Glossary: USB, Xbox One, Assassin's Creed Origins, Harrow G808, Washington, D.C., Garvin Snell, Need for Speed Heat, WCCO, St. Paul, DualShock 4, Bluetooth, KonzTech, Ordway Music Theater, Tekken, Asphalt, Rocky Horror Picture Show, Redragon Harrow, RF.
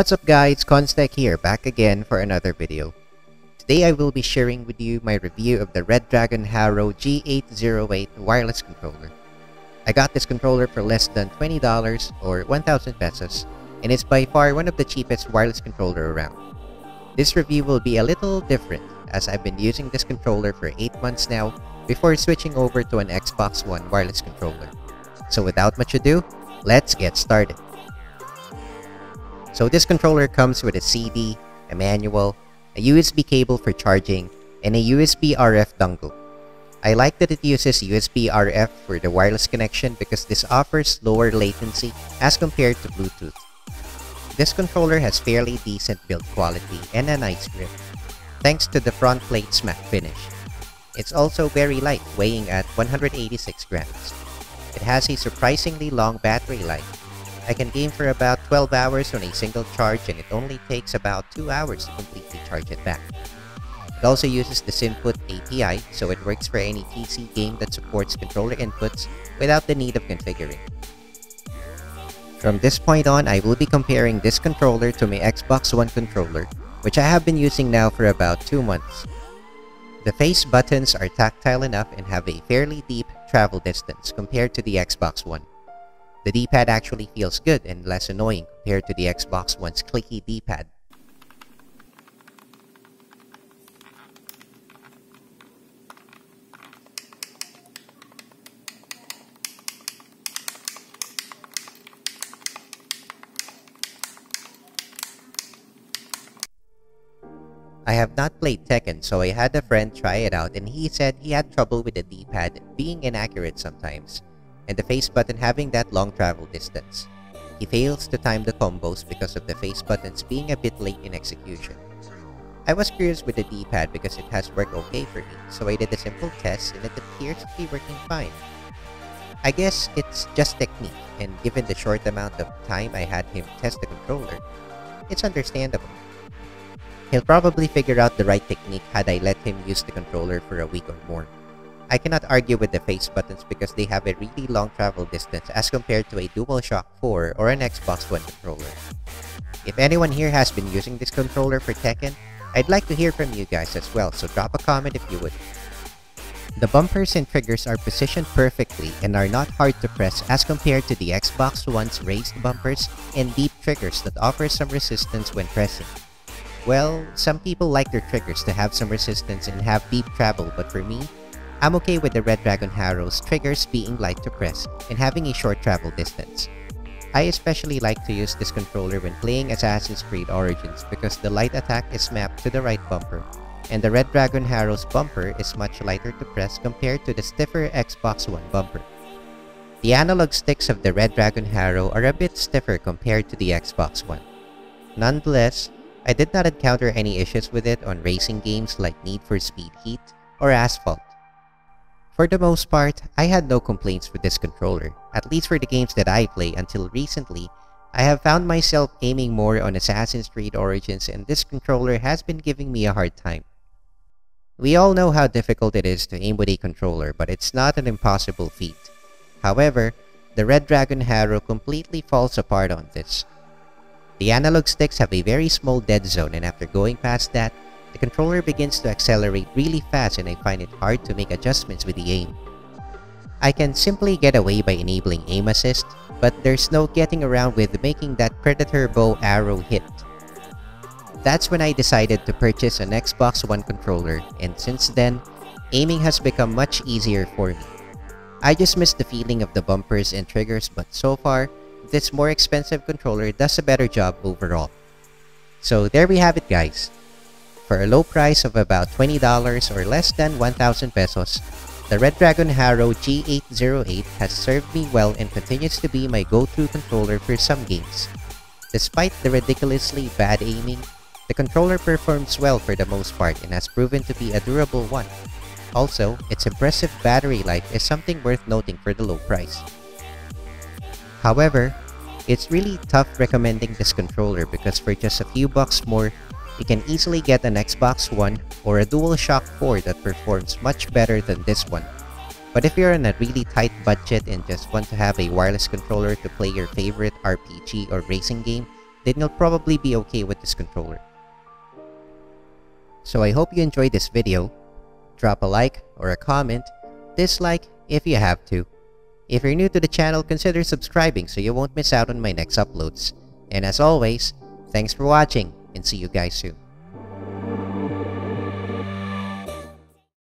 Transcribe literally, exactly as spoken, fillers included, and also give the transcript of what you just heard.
What's up guys, KonzTech here, back again for another video. Today I will be sharing with you my review of the Redragon Harrow G eight oh eight wireless controller. I got this controller for less than twenty dollars or one thousand pesos, and it's by far one of the cheapest wireless controller around. This review will be a little different as I've been using this controller for eight months now before switching over to an Xbox One wireless controller. So without much ado, let's get started. So this controller comes with a C D, a manual, a U S B cable for charging, and a U S B R F dongle. I like that it uses U S B R F for the wireless connection because this offers lower latency as compared to Bluetooth. This controller has fairly decent build quality and a nice grip, thanks to the front plate's matte finish. It's also very light, weighing at one hundred eighty-six grams. It has a surprisingly long battery life. I can game for about twelve hours on a single charge, and it only takes about two hours to completely charge it back. It also uses the Simput A P I, so it works for any P C game that supports controller inputs without the need of configuring. From this point on, I will be comparing this controller to my Xbox One controller, which I have been using now for about two months. The face buttons are tactile enough and have a fairly deep travel distance compared to the Xbox One. The D-pad actually feels good and less annoying compared to the Xbox One's clicky D-pad. I have not played Tekken, so I had a friend try it out, and he said he had trouble with the D-pad being inaccurate sometimes, and the face button having that long travel distance. He fails to time the combos because of the face buttons being a bit late in execution. I was curious with the D-pad because it has worked okay for me, so I did a simple test and it appears to be working fine. I guess it's just technique, and given the short amount of time I had him test the controller, it's understandable. He'll probably figure out the right technique had I let him use the controller for a week or more. I cannot argue with the face buttons because they have a really long travel distance as compared to a DualShock four or an Xbox One controller. If anyone here has been using this controller for Tekken, I'd like to hear from you guys as well, so drop a comment if you would. The bumpers and triggers are positioned perfectly and are not hard to press as compared to the Xbox One's raised bumpers and deep triggers that offer some resistance when pressing. Well, some people like their triggers to have some resistance and have deep travel, but for me, I'm okay with the Redragon Harrow's triggers being light to press and having a short travel distance. I especially like to use this controller when playing Assassin's Creed Origins because the light attack is mapped to the right bumper, and the Redragon Harrow's bumper is much lighter to press compared to the stiffer Xbox One bumper. The analog sticks of the Redragon Harrow are a bit stiffer compared to the Xbox One. Nonetheless, I did not encounter any issues with it on racing games like Need for Speed Heat or Asphalt. For the most part, I had no complaints with this controller, at least for the games that I play. Until recently, I have found myself aiming more on Assassin's Creed Origins, and this controller has been giving me a hard time. We all know how difficult it is to aim with a controller, but it's not an impossible feat. However, the Redragon Harrow completely falls apart on this. The analog sticks have a very small dead zone, and after going past that, the controller begins to accelerate really fast, and I find it hard to make adjustments with the aim. I can simply get away by enabling aim assist, but there's no getting around with making that predator bow arrow hit. That's when I decided to purchase an Xbox One controller, and since then, aiming has become much easier for me. I just miss the feeling of the bumpers and triggers, but so far, this more expensive controller does a better job overall. So there we have it guys. For a low price of about twenty dollars or less than one thousand pesos, the Redragon Harrow G eight oh eight has served me well and continues to be my go-to controller for some games. Despite the ridiculously bad aiming, the controller performs well for the most part and has proven to be a durable one. Also, its impressive battery life is something worth noting for the low price. However, it's really tough recommending this controller because for just a few bucks more, you can easily get an Xbox One or a DualShock four that performs much better than this one. But if you're on a really tight budget and just want to have a wireless controller to play your favorite R P G or racing game then you'll probably be okay with this controller. So I hope you enjoyed this video. Drop a like or a comment, dislike if you have to. If you're new to the channel, consider subscribing so you won't miss out on my next uploads. And as always, thanks for watching and see you guys soon.